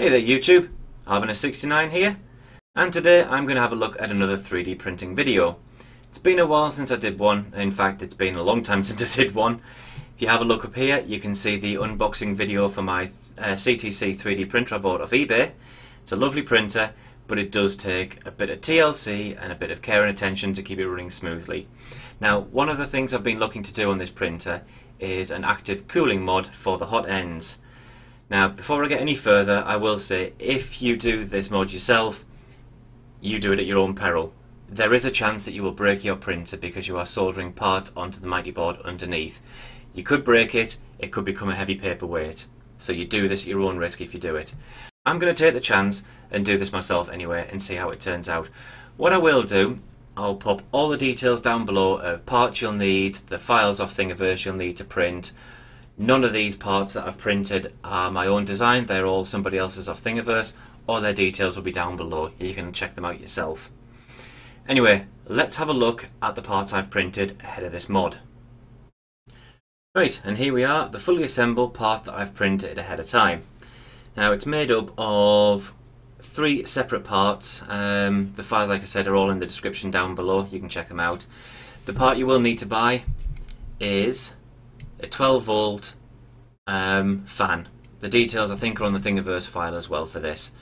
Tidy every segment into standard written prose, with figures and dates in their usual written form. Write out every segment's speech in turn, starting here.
Hey there YouTube, Abernus69 here, and today I'm going to have a look at another 3D printing video. It's been a while since I did one, in fact it's been a long time since I did one. If you have a look up here you can see the unboxing video for my CTC 3D printer I bought off eBay. It's a lovely printer, but it does take a bit of TLC and a bit of care and attention to keep it running smoothly. Now one of the things I've been looking to do on this printer is an active cooling mod for the hot ends. Now, before I get any further, I will say, if you do this mod yourself, you do it at your own peril. There is a chance that you will break your printer because you are soldering parts onto the Mighty Board underneath. You could break it, it could become a heavy paperweight. So you do this at your own risk if you do it. I'm going to take the chance and do this myself anyway and see how it turns out. What I will do, I'll pop all the details down below of parts you'll need, the files off Thingiverse you'll need to print. None of these parts that I've printed are my own design, they're all somebody else's off Thingiverse. All their details will be down below, you can check them out yourself. Anyway, let's have a look at the parts I've printed ahead of this mod. Right, and here we are, the fully assembled part that I've printed ahead of time. Now it's made up of three separate parts. The files, like I said, are all in the description down below, you can check them out. The part you will need to buy is a 12-volt fan. The details I think are on the Thingiverse file as well for this.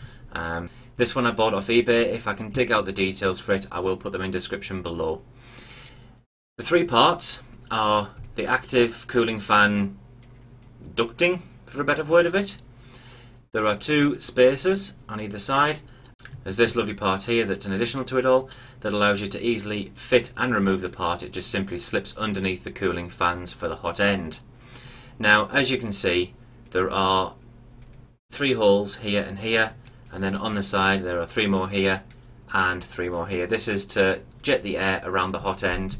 This one I bought off eBay. If I can dig out the details for it, I will put them in description below. The three parts are the active cooling fan ducting, for a better word of it. There are two spacers on either side. There's this lovely part here that's an additional to it all that allows you to easily fit and remove the part. It just simply slips underneath the cooling fans for the hot end. Now as you can see there are three holes here and here, and then on the side there are three more here and three more here. This is to jet the air around the hot end.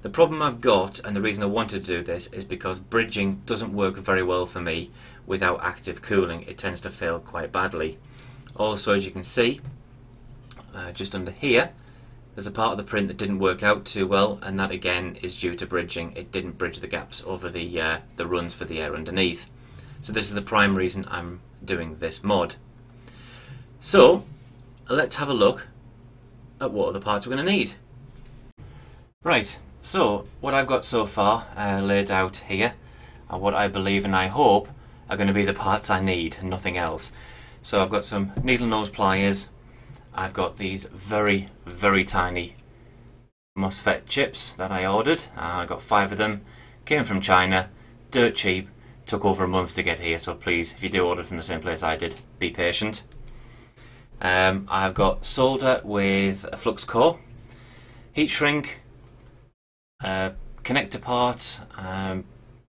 The problem I've got, and the reason I wanted to do this, is because bridging doesn't work very well for me without active cooling. It tends to fail quite badly. Also, as you can see, just under here there's a part of the print that didn't work out too well, and that again is due to bridging. It didn't bridge the gaps over the runs for the air underneath. So this is the prime reason I'm doing this mod. So let's have a look at what other parts we're going to need. Right, so what I've got so far laid out here are what I believe and I hope are going to be the parts I need and nothing else. So I've got some needle nose pliers, I've got these very, very tiny MOSFET chips that I ordered. I got 5 of them, came from China, dirt cheap, took over a month to get here, so please, if you do order from the same place I did, be patient. I've got solder with a flux core, heat shrink, connector part,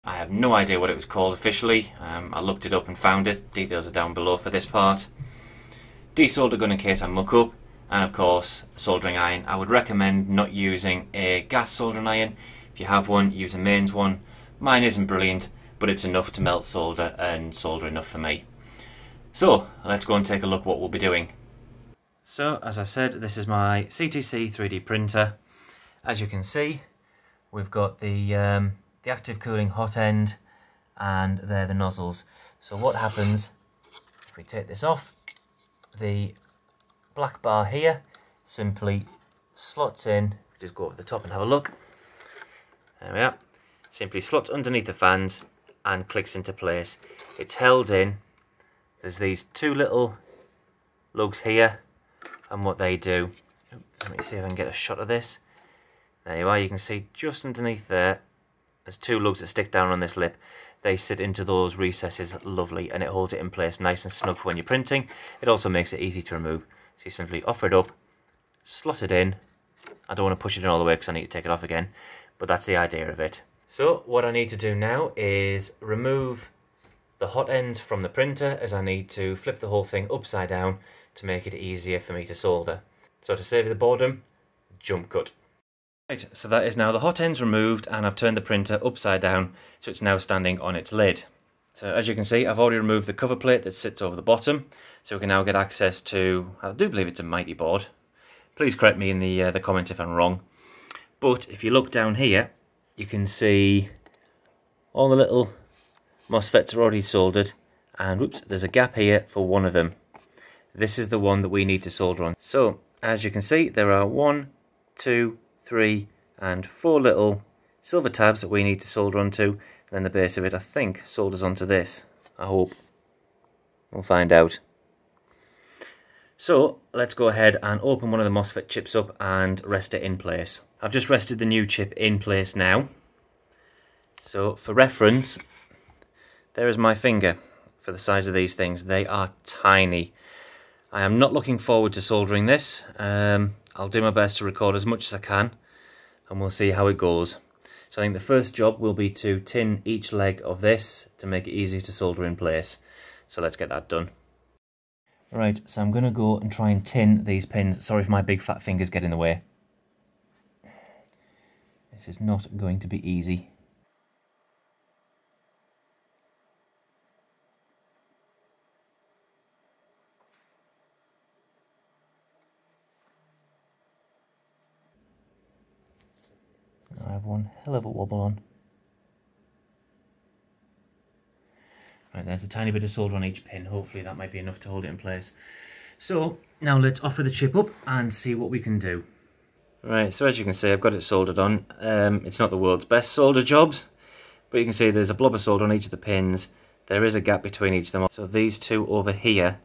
I have no idea what it was called officially, I looked it up and found it, details are down below for this part. Desolder gun in case I muck up, and of course soldering iron. I would recommend not using a gas soldering iron. If you have one, use a mains one. Mine isn't brilliant, but it's enough to melt solder and solder enough for me. So let's go and take a look what we'll be doing. So as I said, this is my CTC 3D printer. As you can see, we've got the active cooling hot end, and they're the nozzles. So what happens if we take this off? The black bar here simply slots in. Just go over the top and have a look. There we are. Simply slots underneath the fans and clicks into place. It's held in. There's these two little lugs here, and what they do. Let me see if I can get a shot of this. There you are. You can see just underneath there. There's two lugs that stick down on this lip. They sit into those recesses lovely, and it holds it in place nice and snug for when you're printing. It also makes it easy to remove. So you simply offer it up, slot it in. I don't want to push it in all the way because I need to take it off again, but that's the idea of it. So what I need to do now is remove the hot ends from the printer, as I need to flip the whole thing upside down to make it easier for me to solder. So to save the boredom, jump cut. Right, so that is now the hot ends removed, and I've turned the printer upside down so it's now standing on its lid. So as you can see, I've already removed the cover plate that sits over the bottom, so we can now get access to, I do believe it's a Mighty Board. Please correct me in the comments if I'm wrong. But if you look down here, you can see all the little MOSFETs are already soldered and whoops, there's a gap here for one of them. This is the one that we need to solder on. So as you can see, there are 1, 2, 3 and 4 little silver tabs that we need to solder onto, and then the base of it, I think, solders onto this. I hope. We'll find out. So let's go ahead and open one of the MOSFET chips up and rest it in place. I've just rested the new chip in place now. So for reference, there is my finger for the size of these things. They are tiny. I am not looking forward to soldering this. I'll do my best to record as much as I can and we'll see how it goes. So I think the first job will be to tin each leg of this to make it easy to solder in place. So let's get that done. Right, so I'm going to go and try and tin these pins. Sorry if my big fat fingers get in the way. This is not going to be easy. I have one hell of a wobble on. Right, there's a tiny bit of solder on each pin. Hopefully that might be enough to hold it in place. So now let's offer the chip up and see what we can do. Right, so as you can see, I've got it soldered on. It's not the world's best solder jobs, but you can see there's a blob of solder on each of the pins. There is a gap between each of them. So these two over here,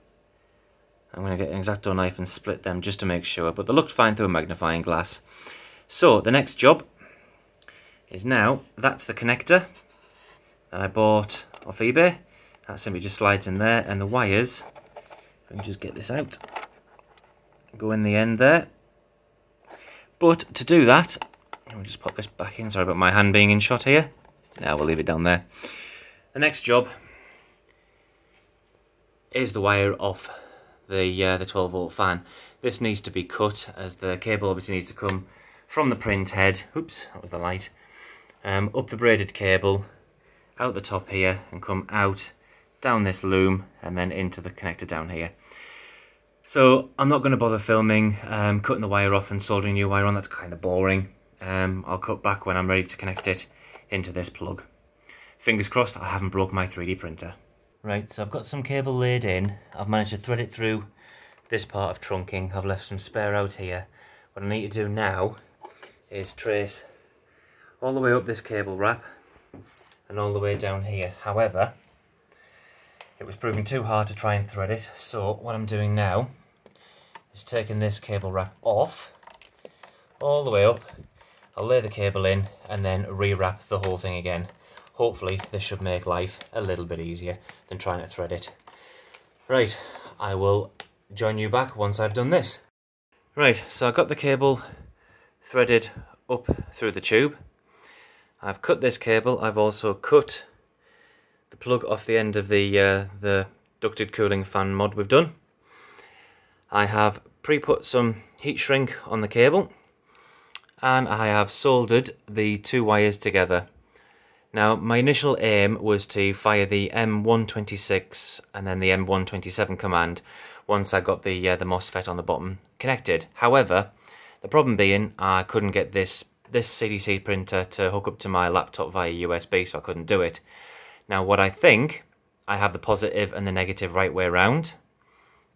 I'm going to get an X-Acto knife and split them just to make sure, but they looked fine through a magnifying glass. So the next job is now, that's the connector that I bought off eBay. That simply just slides in there, and the wires, if I can just get this out, go in the end there. But to do that, I'll just pop this back in. Sorry about my hand being in shot here. Now we'll leave it down there. The next job is the wire off the 12-volt fan. This needs to be cut, as the cable obviously needs to come from the print head. Oops, that was the light. Up the braided cable, out the top here, and come out down this loom and then into the connector down here. So I'm not going to bother filming cutting the wire off and soldering new wire on. That's kind of boring. I'll cut back when I'm ready to connect it into this plug. Fingers crossed I haven't broke my 3D printer. Right, so I've got some cable laid in. I've managed to thread it through this part of trunking. I've left some spare out here. What I need to do now is trace all the way up this cable wrap and all the way down here. However, it was proving too hard to try and thread it, so what I'm doing now is taking this cable wrap off all the way up. I'll lay the cable in and then rewrap the whole thing again. Hopefully this should make life a little bit easier than trying to thread it. Right, I will join you back once I've done this. Right, so I've got the cable threaded up through the tube. I've cut this cable. I've also cut the plug off the end of the ducted cooling fan mod we've done. I have pre-put some heat shrink on the cable, and I have soldered the two wires together. Now, my initial aim was to fire the M126 and then the M127 command once I got the MOSFET on the bottom connected. However, the problem being I couldn't get this CTC printer to hook up to my laptop via USB, so I couldn't do it. Now, what I think, I have the positive and the negative right way around.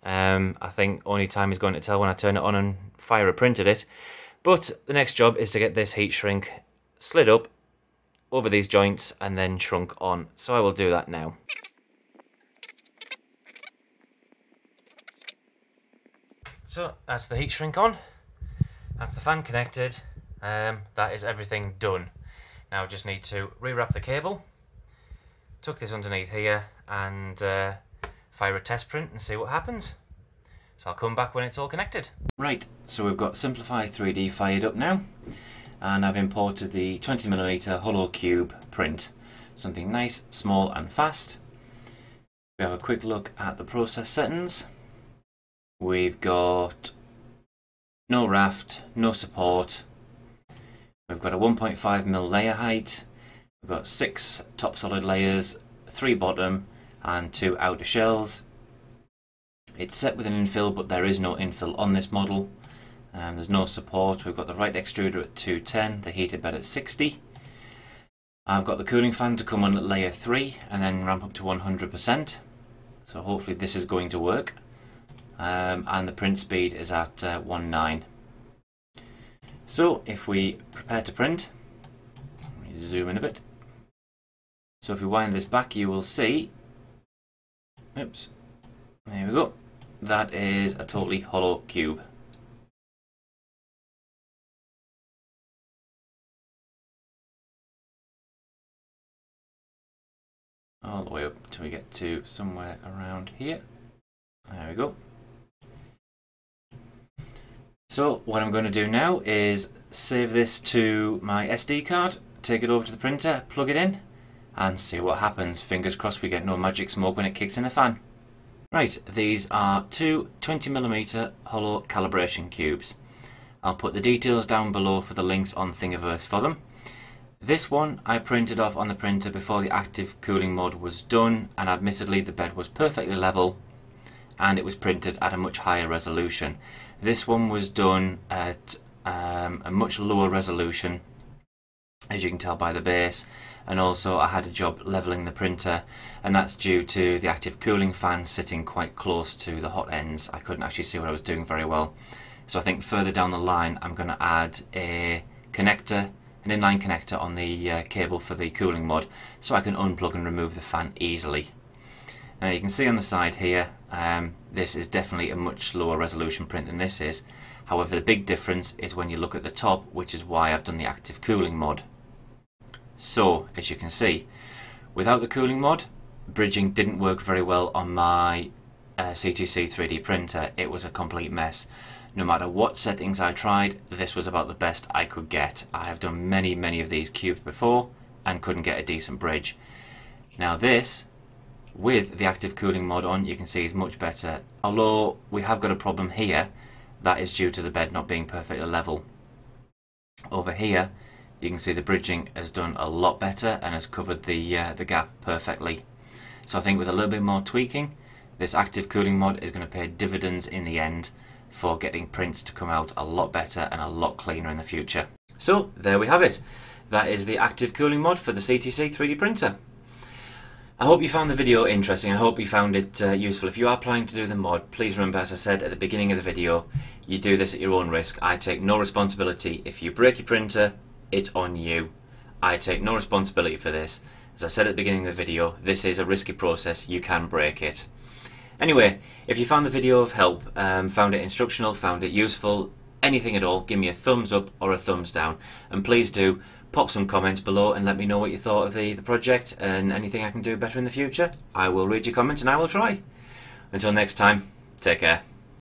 I think only time is going to tell when I turn it on and fire a print at it. But the next job is to get this heat shrink slid up over these joints and then shrunk on. So I will do that now. So that's the heat shrink on. That's the fan connected. That is everything done. Now I just need to rewrap the cable, tuck this underneath here, and fire a test print and see what happens. So I'll come back when it's all connected. Right, so we've got Simplify 3D fired up now, and I've imported the 20mm HoloCube print. Something nice, small and fast. We have a quick look at the process settings. We've got no raft, no support. We've got a 1.5mm layer height, we've got 6 top solid layers, 3 bottom and 2 outer shells. It's set with an infill, but there is no infill on this model. There's no support. We've got the right extruder at 210, the heated bed at 60. I've got the cooling fan to come on at layer 3 and then ramp up to 100%. So hopefully this is going to work. And the print speed is at 1.9. So if we prepare to print, let me zoom in a bit. So if we wind this back, you will see, oops, there we go. That is a totally hollow cube. All the way up till we get to somewhere around here. There we go. So what I'm going to do now is save this to my SD card, take it over to the printer, plug it in, and see what happens. Fingers crossed we get no magic smoke when it kicks in the fan. Right, these are two 20mm hollow calibration cubes. I'll put the details down below for the links on Thingiverse for them. This one I printed off on the printer before the active cooling mode was done, and admittedly the bed was perfectly level and it was printed at a much higher resolution. This one was done at a much lower resolution, as you can tell by the base, and also I had a job levelling the printer, and that's due to the active cooling fan sitting quite close to the hot ends. I couldn't actually see what I was doing very well. So I think further down the line I'm going to add a connector, an inline connector on the cable for the cooling mod, so I can unplug and remove the fan easily. Now you can see on the side here, this is definitely a much lower resolution print than this is. However, the big difference is when you look at the top, which is why I've done the active cooling mod. So, as you can see, without the cooling mod, bridging didn't work very well on my CTC 3D printer. It was a complete mess. No matter what settings I tried, this was about the best I could get. I have done many of these cubes before and couldn't get a decent bridge. Now this, with the active cooling mod on, you can see is much better. Although we have got a problem here, that is due to the bed not being perfectly level. Over here, you can see the bridging has done a lot better and has covered the gap perfectly. So I think with a little bit more tweaking, this active cooling mod is going to pay dividends in the end for getting prints to come out a lot better and a lot cleaner in the future. So there we have it. That is the active cooling mod for the CTC 3D printer. I hope you found the video interesting. I hope you found it useful. If you are planning to do the mod, please remember, as I said at the beginning of the video, you do this at your own risk. I take no responsibility. If you break your printer, it's on you. I take no responsibility for this. As I said at the beginning of the video, this is a risky process. You can break it. Anyway, if you found the video of help, found it instructional, found it useful, anything at all, give me a thumbs up or a thumbs down, and please do pop some comments below and let me know what you thought of the project and anything I can do better in the future. I will read your comments and I will try. Until next time, take care.